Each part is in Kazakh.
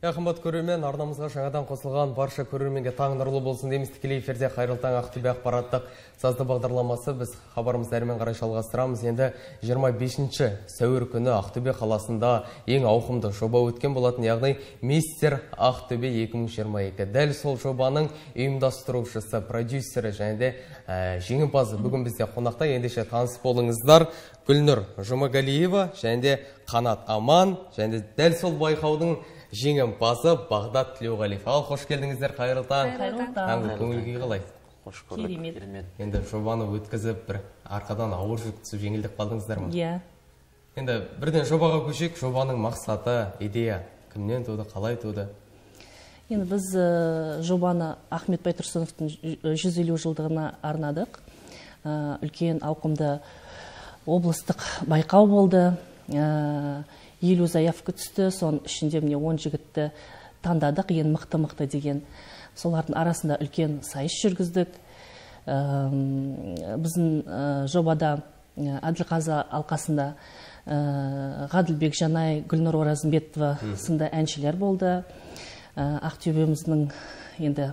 Қымбат көрермен, арнамызға жаңадан қосылған барша көрерменге таң нұрлы болсын дейміз. Тікелей эфирде Қайырлы таң Ақтөбе ақпараттық сазды бағдарламасы. Біз хабарымызды әрмен қарай жалғастырамыз. Енді 25-ші сәуір күні Ақтөбе қаласында ең ауқымды жоба өткен болатын, яғни Мистер Ақтөбе 2022. Дәл сол жобаның ұйымдастырушысы, продюсері және де жеңімпазы бүгін бізде қонақта. Ендеше танысып болыңыздар. Гүлнұр Жұмагалиева және де Қанат Аман және де дәл сол байқаудың жеңімпазы Бағдат Тілеуғалиев. Ал, қош келдіңіздер, Қайырлы таң. Таңғы көңіл күй қалай? Қош көрдік. Енді жобаны өткізіп, бір арқадан ауыр жүк түсіп жеңілдік қалдыңыздар ма? Иә. Енді бірден жобаға көшек, жобаның мақсаты, идея кімнен туды, қалай туды? Енді біз жобаны Ахмет Байтұрсыновтың 150 жылдығына арнадық. Үлкен ауқымды облыстық байқау болды. 50 заявка түсті, соның ішінде міне 10 жігітті таңдадық, ең мықты-мықты деген. Солардың арасында үлкен сайыс жүргіздік. Біздің жобада Әділқазы алқасында Ғаділбек Жанай, Гүлнұр Оразымбетова сынды әншілер болды. Ақтөбеміздің енді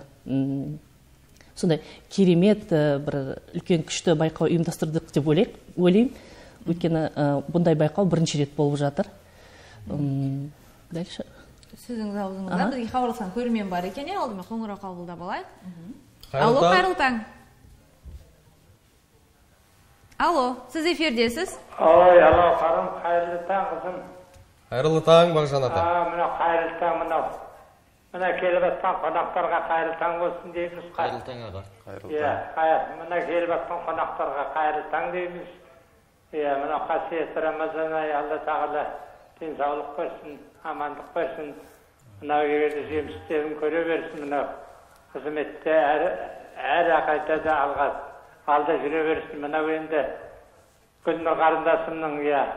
сондай керемет бір үлкен күшті байқау ұйымдастырдық деп ойлаймын. Өйткені бұндай байқау бірінші рет болып жатыр. Дальше. Сіздің аузыңызда бізге хабарласқан көрермен бар екен, алдымен қоңырау қабылдап алайық. Алло, Қайырлы таң. Алло, сіз эфирдесіз? Ой, алло, қарым, Қайырлы таң қызым. Қайырлы таң, Бақжан ата. Мына Қайырлы таң, мына келіп атқан қонақтарға Қайырлы таң болсын дейміз. Қайырлы таң аға. Мына келіп атқан қонақтарға Қайырлы таң дейміз. Мына қасиетті Рамазан айы Алла Тағала денсаулық берсін, амандық берсін, мынау егерде жемістерін көре берсін, мынау қызметте әр ақайтада алда жүре берсін. Мынау енді Гүлнұр қарындасымның,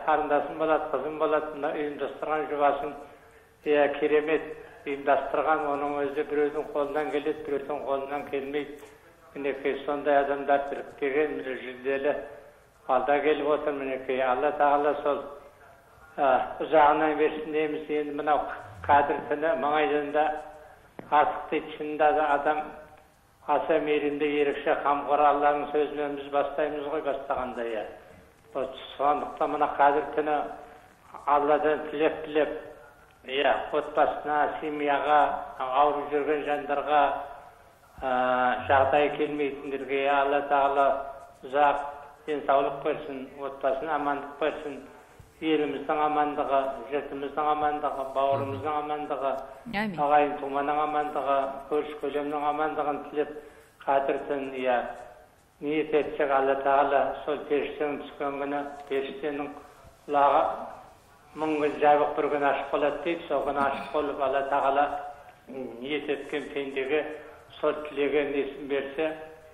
қарындасым болады, қызым болады, мынау ұйымдастырған жобасын керемет ұйымдастырған, оның өзі біреудің қолынан келеді, біреудің қолынан келмейді. Мінекей сондай адамдар біріктеген жүлделі алда келіп отыр. Мінекей Алла Тағала сол ұзағынан берсін дейміз. Енді мынау қадір күні маңайдан да артық дейді, шынында да адам аса мейірімді, ерекше қамқор Алланың сөзімен біз бастаймыз ғой, бастағанда. Сондықтан мына қадір күні Алладан тілеп отбасына, семьяға, ауырып жүрген жандарға, жағдай келмейтіндерге Алла Тағала ұзақ денсаулық берсін, отбасына амандық берсін, еліміздің амандығы, жұртымыздың амандығы, бауырымыздың амандығы, ағайын туғанның амандығы, көрші-көлемнің амандығын тілеп қадіртін ниет етсек, Алла Тағала сол періштенің түскен күні, періштенің құлағы мың күн жабық, бір күн ашық болады дейді. Сол күні ашық болып Алла Тағала ниет еткен пендеге сол тілеген несін берсе,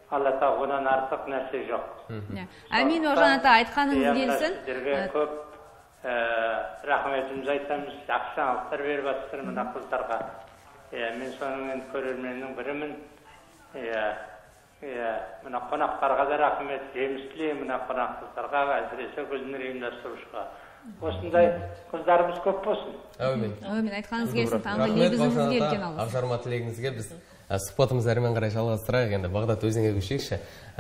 Алла Тағаладан артық нәрсе жоқ. Әмин, Бақжан ата, айтқаныңыз келсін. Сіздерге көп рахметіміз айтамыз, жақсы жаңалықтар беріп жатыр мына қыздарға. Мен соның көрерменнің бірімін. Мына қонақтарға да рахмет, жеміс тілеймін мына қонақ қыздарға, әсіресе Гүлнұр ұйымдастырушыға. Осындай қыздарымыз көп болсын. Әумин. Әумин, айтқаныңыз келсін. Таңғы лебізіңіз келген алыз. Ақжарма тілегіңізге біз сұхбатымыз әрмен қарай жалғастырайық. Енді Бағдат, өзіңе көшейікші.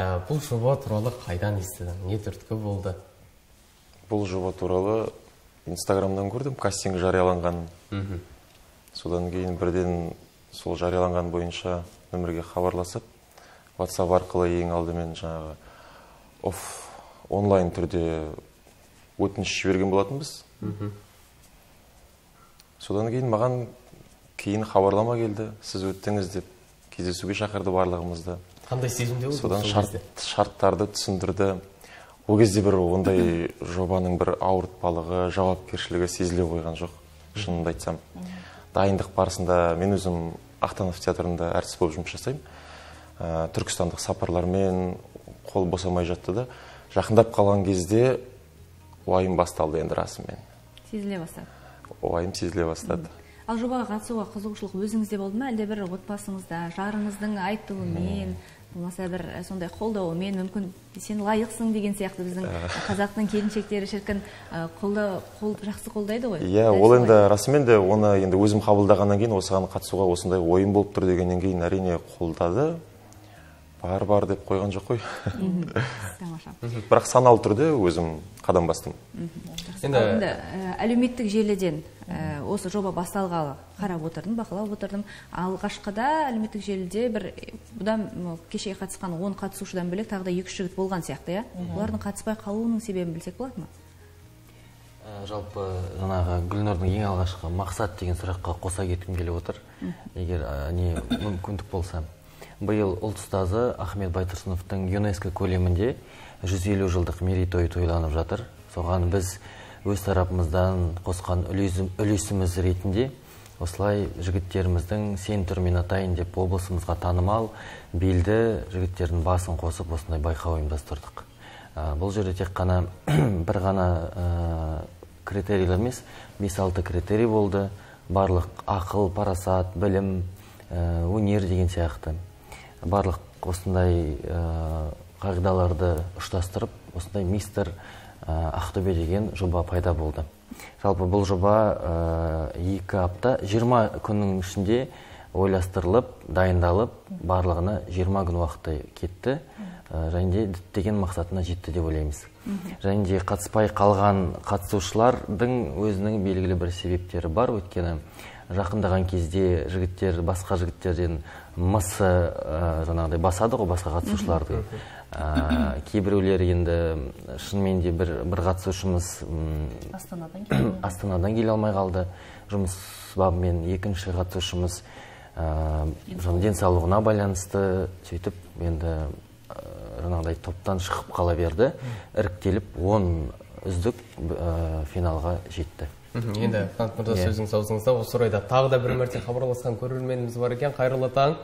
Бұл жоба туралы қайдан естідің? Не түрткі болды? Бұл жоба туралы Инстаграмдан көрдім, кастинг жарияланған. Содан кейін бірден сол жарияланған бойынша нөмірге хабарласып, WhatsApp арқылы ең алдымен жаңағы онлайн түрде өтініш жіберген болатынбыз. Содан кейін маған кейін хабарлама келді, сіз өттіңіз деп. Кездесуге шақырды барлығымызды. Қандай сезімде болды? Содан шарттарды түсіндірді. Ол кезде бір ондай жобаның бір ауыртпалығы, жауапкершілігі сезіле қойған жоқ, шынымды айтсам. Дайындық барысында мен өзім Ақтанов театрында әртіс болып жұмыс жасаймын. Түркістандық сапарлармен қол босамай жатты да, жақындап қалған кезде ойым басталды енді расымен. Сезіле бастады. Ойым сезіле бастады. Ал жобаға қатысуға қызығушылық өзіңізде болды ма, әлде бір отбасыңызда, жарыңыздың айтылуымен болмаса бір сондай қолдау, мен мүмкін сен лайықсың деген сияқты біздің қазақтың келіншектері шіркін жақсы қолдайды ғой. Иә, ол енді расымен де оны енді өзім қабылдағаннан кейін осыған қатысуға осындай ойым болып тұр дегеннен кейін әрине қолдады. Бар-бар деп қойған жоқ қой. Тамаша. Бірақ саналы түрде өзім қадам бастым. Енді әлеуметтік желіден осы жоба басталғалы қарап отырдым, бақылап отырдым. Алғашқыда әлеуметтік желіде бір бұдан кеше қатысқан 10 қатысушыдан бөлек тағы да 2-3 жігіт болған сияқты, иә? Олардың қатыспай қалуының себебін білсек болады ма? Жалпы жаңағы Гүлнұрдың ең алғашқы мақсат деген сұраққа қоса кеткім келіп отыр. Егер не мүмкіндік болса. Биыл ұлт ұстазы Ахмет Байтұрсыновтың ЮНЕСКО көлемінде 150 жылдық мерейтойы тойланып жатыр. Соған біз өз тарапымыздан қосқан үлесіміз ретінде осылай жігіттеріміздің сен түрмен атайын деп облысымызға танымал белді жігіттердің басын қосып осындай байқау ұйымдастырдық. Бұл жерде тек қана бір ғана критерийлер емес, 5-6 критерий болды. Барлық ақыл, парасат, білім, өнер деген сияқты. Барлық осындай қағидаларды ұштастырып, осындай мистер Ақтөбе деген жоба пайда болды. Жалпы бұл жоба 2 апта, 20 күннің ішінде ойластырылып, дайындалып, барлығына 20 күн уақыттай кетті. Және діттеген мақсатына жетті деп ойлаймыз. Және қатыспай қалған қатысушылардың өзінің белгілі бір себептері бар. Өйткені жақындаған кезде жігіттер, басқа жігіттерден мысы жаңағыдай басады ғой, басқа қатысушыларды. Кейбіреулері енді шынымен де бір қатысушымыз Астанадан келе алмай қалды. Жұмыс бабымен екінші қатысушымыз денсаулығына байланысты, сөйтіп енді жаңағыдай топтан шығып қала берді. Іріктеліп 10 үздік финалға жетті. Енді Қанат Мырза, сөзіңіз аузыңызда. Осы орайда тағы да бір мәрте хабарласқан көрерменіміз бар екен. Қайырлы таң.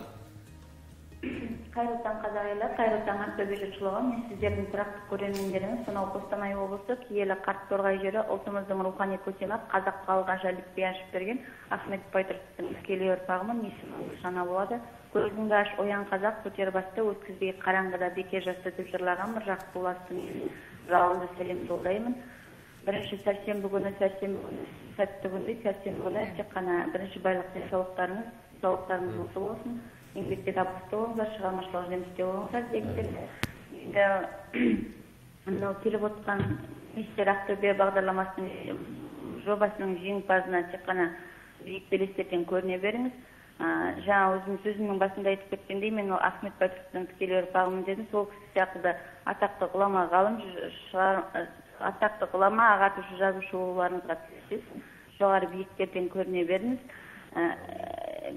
Қайырлы таң қазақ елі, қайырлы таң Ақтөбе жұртшылығы. Мен сіздердің тұрақты көрермендеріңіз, сонау Қостанай облысы, Киелі Қарт-Торғай жері, ұлтымыздың рухани көтеріліп, қазақ халқына жәлепке ашып берген Ахмет Байтұрсыновтың өскелең ұрпағының есімі шана болады. Көзіңді аш, оян қазақ, көтер басты, өткізбей қараңғыда бекер жасты деп жырлаған бір жақсы боласың. Жалынды сәлем жолдаймын. Бірінші сәрсенбі күні, сәрсенбі күні, тек қана бірінші байлық денсаулықтарыңыз, саулықтарыңыз мықты болсын. Еңбекте табысты болыңыздар, шығармашылық жемісте болыңыздар дегендер. Мынау келіп отқан Мистер Ақтөбе бағдарламасының жобасының жеңімпазына тек қана биік белестерден көріне беріңіз. Жаңа өзім сөзімнің басында айтып кеткендей, мен ол Ахмет Байтұрсыновтың өскелең ұрпағымын дедім. Сол кісі сияқты атақты ғұлама ғалым, атақты ғұлама ағартушы жазушы болуларыңызға тілектеспіз. Жоғары биіктерден көріне беріңіз.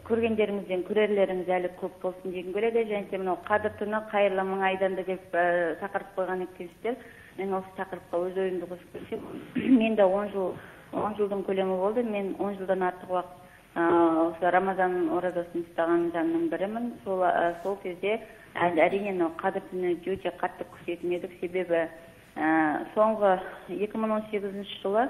Көргендеріңізден көрерлеріңіз әлі көп болсын деген көреді. Және де мынау қадір түні қайырлы мың айданды деп тақырып қойған екенсіздер. Мен осы тақырыпқа өз ойымды қосып келсем, мен де 10 жылдың көлемі болды. Мен 10 жылдан артық уақыт Рамазан оразасын ұстаған жанның бірімін. Сол кезде әрине қадіртіні өте қатты күтетін едік, себебі соңғы 2018 жылы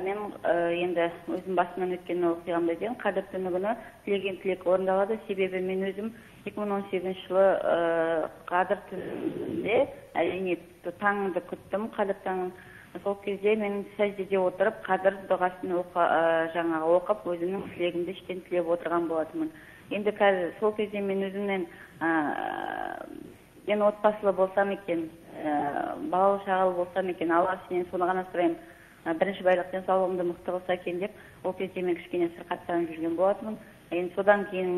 мен енді өзім басынан өткен оқиғамда деген қадіртіні күні тілеген тілек орындалады, себебі мен өзім 2018 жылы қадіртінде әрине таңды күттім, қадіртанын. Сол кезде мен сәждеде отырып, қадір дұғасын жаңағы оқып, өзімнің тілегімді іштен тілеп отырған болатынмын. Енді қазір сол кезде мен өзімнен мен отбасылы болсам екен, балалы шағалы болсам екен, Алла сенен соны ғана сұраймын, бірінші байлық денсаулығымды мықты қылса екен деп, ол кезде мен кішкене сырқаттанып жүрген болатынмын. Енді содан кейін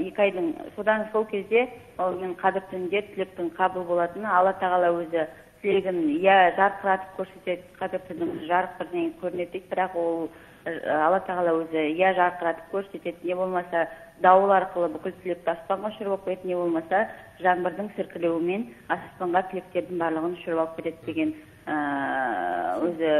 2 айдың содан сол кезде ол мен қадір түнде тілектің қабыл болатыны, Алла тағала өзі тілегін жарқыратып көрсетеді, қадіртінің жарық бірден көрінеді, бірақ ол Алла тағала өзі жарқыратып көрсетеді, не болмаса дауыл арқылы бүкіл тілекті аспанға ұшырып алып кетеді, не болмаса жаңбырдың сіркілеуімен аспанға тілектердің барлығын ұшырып алып кетеді деген өзі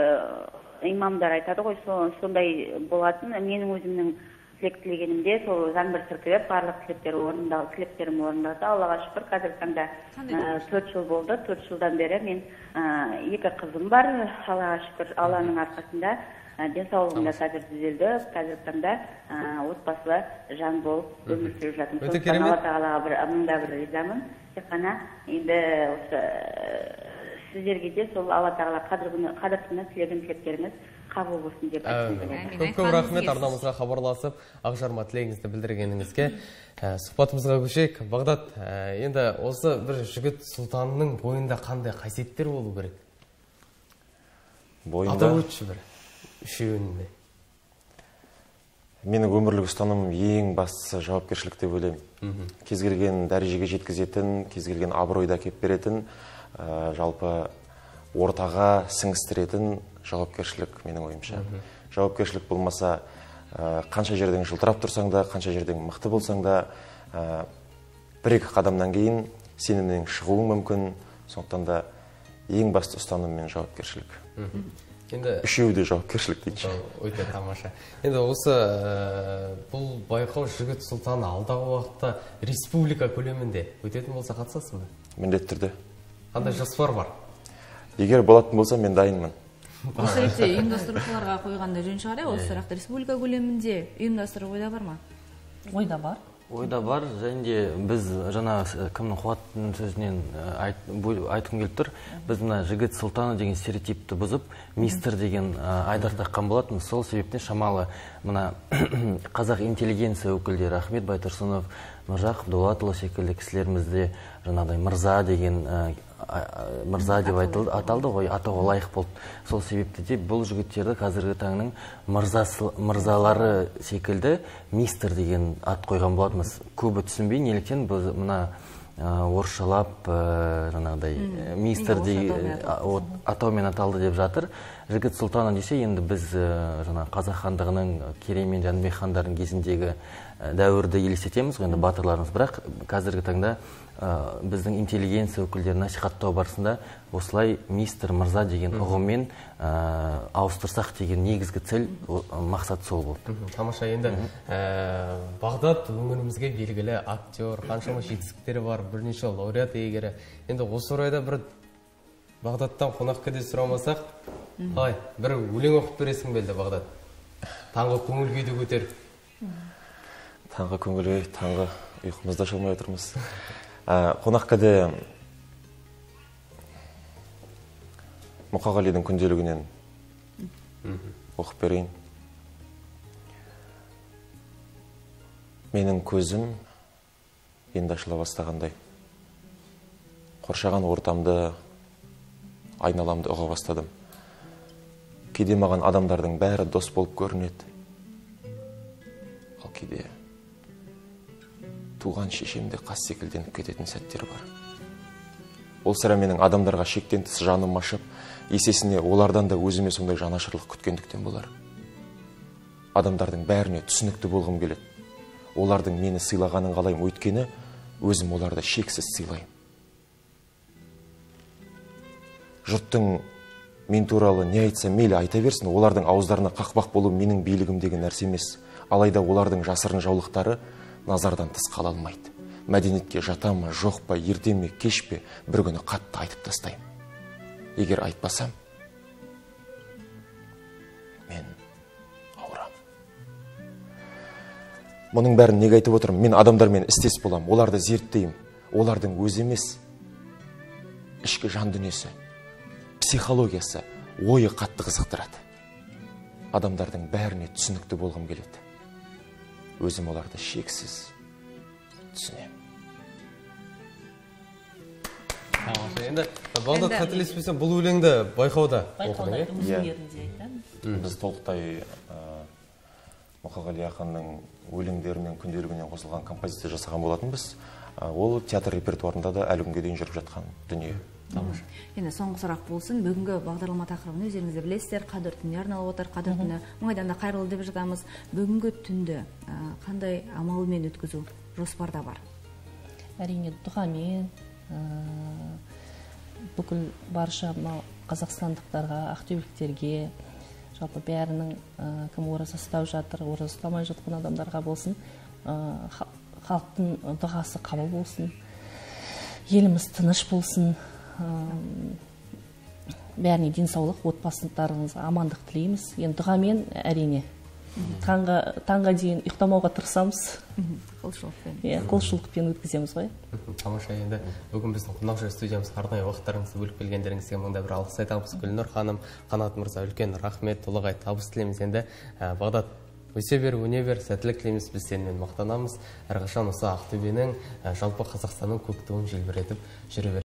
имамдар айтады ғой, сондай болатын. Менің өзімнің тілек тілегенімде сол жаңбыр сіркілеп, барлық тілектерім орындалды. Аллаға шүкір, қазіргі таңда 4 жыл болды. 4 жылдан бері мен 2 қызым бар. Аллаға шүкір, Алланың арқасында денсаулығым да қазір түзелді. Қазіргі таңда отбасылы жан болып өмір сүріп жатырмыз. Өте керемет. Алла тағалаға мыңда бір ризамын. Тек қана енді осы сіздерге де сол Алла тағала қадірсіні тілеген тілектеріміз қабыл болсын деп айтқым. Көп-көп рахмет арнамызға хабарласып, ақжарма тілегіңізді білдіргеніңізге. Сұхбатымызға көшейік. Бағдат, енді осы бір жігіт сұлтанның бойында қандай қасиеттер болу керек? Атаулы бір үшеуінде. Менің өмірлік ұстаным ең бастысы жауапкершілік деп ойлаймын. Кез келген дәрежеге жеткізетін, кез келген абыройды әкеп беретін, жалпы ортаға сіңістіретін жауапкершілік менің ойымша. Жауапкершілік болмаса, қанша жерден жылтырап тұрсаң да, қанша жерден мықты болсаң да, бір-екі қадамнан кейін сенімнен шығуың мүмкін. Сондықтан да ең басты ұстаным мен жауапкершілік. Үшеуде жауапкершілік дейінші. Өте тамаша. Енді осы бұл байқау жігіт сұлтан алдағы уақытта республика көлемінде өтетін болса қатысасыз ба? Міндетті түрде. Қандай жоспар бар? Егер болатын болса, мен дайынмын. Осы ретте ұйымдастырушыларға қойғанда жөн шығар, осы сұрақты республика көлемінде ұйымдастыру ойда бар ма? Ойда бар. Ойда бар, және де біз жаңағы кімнің қуаттың сөзінен айтқым келіп тұр. Біз мына жігіт сұлтаны деген стереотипті бұзып, мистер деген айдар таққан болатын. Сол себептен шамалы мына қазақ интеллигенция өкілдері Ахмет Байтұрсынов, Мұржақып Дулатұлы секілді кісілерімізде жаңағыдай мырза деген мырза деп аталды ғой, атауға лайық болды. Сол себепті де бұл жігіттерді қазіргі таңның мырзалары секілді мистер деген ат қойған болатынбыз. Көбі түсінбей, неліктен біз мына орысшалап жаңағыдай мистер деген атаумен аталды деп жатыр. Жігіт сұлтаны десе, енді біз қазақ хандығының Керей мен Жәнібек хандардың кезіндегі дәуірді елестетеміз ғой, енді батырларымыз. Бірақ қазіргі таңда біздің интеллигенция өкілдері насихаттау барысында осылай мистер мырза деген ұғыммен ауыстырсақ деген негізгі цель, мақсат сол болды. Тамаша, енді Бағдат өңірімізге белгілі актер, қаншама жетістіктері бар, бірнеше лауреат иегері. Енді осы орайда бір Бағдаттан қонақ кәде сұрамасақ, ай, бір өлең оқып бересің белді, Бағдат. Таңғы көңіл күйді көтер. Таңғы көңіл күй, таңғы ұйқымызда шалмай отырмыз. Қонақ кәде Мұқағалидың күнделігінен оқып берейін. Менің көзім енді ашыла бастағандай. Қоршаған ортамды айналамды ұға бастадым. Кейде маған адамдардың бәрі дос болып көрінеді. Ал кейде туған шешемде қас секілденіп кететін сәттер бар. Ол сірә менің адамдарға шектен тыс жаным ашып, есесіне олардан да өзіме сондай жанашырлық күткендіктен болар. Адамдардың бәріне түсінікті болғым келеді. Олардың мені сыйлағанын қалаймын, өйткені өзім оларды шексіз сыйлаймын. Жұрттың мен туралы не айтса мейлі айта берсін, олардың ауыздарына қақпақ болу менің билігімдегі нәрсе емес. Алайда олардың жасырын жаулықтары назардан тыс қала алмайды. Мәдениетке жата ма, жоқ па, ерте ме, кеш пе, бір күні қатты айтып тастаймын. Егер айтпасам, мен ауырамын. Мұның бәрін неге айтып отырмын? Мен адамдармен істес боламын, оларды зерттеймін. Олардың өзі емес, ішкі жан дүниесі, психологиясы, ойы қатты қызықтырады. Адамдардың бәріне түсінікті болғым келеді. Өзім оларды шексіз түсінем. Енді, Бағдат, қателеспесем, бұл өлеңді байқауда оқыдың, е? Байқауда. Біз толықтай Мұқағали ақынның өлеңдерінен күнделігінен қосылған композиция жасаған болатынбыз. Ол театр репертуарында да әлі күнге дейін жүріп жатқан дүние. Енді соңғы сұрақ болсын, бүгінгі бағдарлама тақырыбын өздеріңізді білесіздер, қадір түніне арналып отыр, қадір түні мұңайдан да қайырлы деп жатамыз. Бүгінгі түнді қандай амалмен өткізу жоспарда бар? Әрине, дұғамен бүкіл барша қазақстандықтарға, ақтөбеліктерге, жалпы бәрінің кім ораза ұстап жатыр, ораза ұстамай жатқан адамдарға болсын, халықтың дұғасы қабыл болсын, еліміз тыныш болсын. Бәріне денсаулық, отбасыларыңызға амандық тілейміз. Енді дұғамен әрине таңға дейін ұйықтамауға тырысамыз. Құлшылықпен өткіземіз ғой. Тамаша, енді бүгін біздің қонақ студиямыз арнайы уақыттарыңызды бөліп келгендеріңізге мыңда бір алғыс айтамыз. Гүлнұр ханым, Қанат мырза, үлкен рахмет, толағай табыс тілейміз. Енді Бағдат, өсе бер, өне бер, сәттілік тілейміз, біз сенімен мақтанамыз. Әрқашан осы Ақтөбенің, жалпы Қазақстанның көк туын желбіретіп жүре береміз.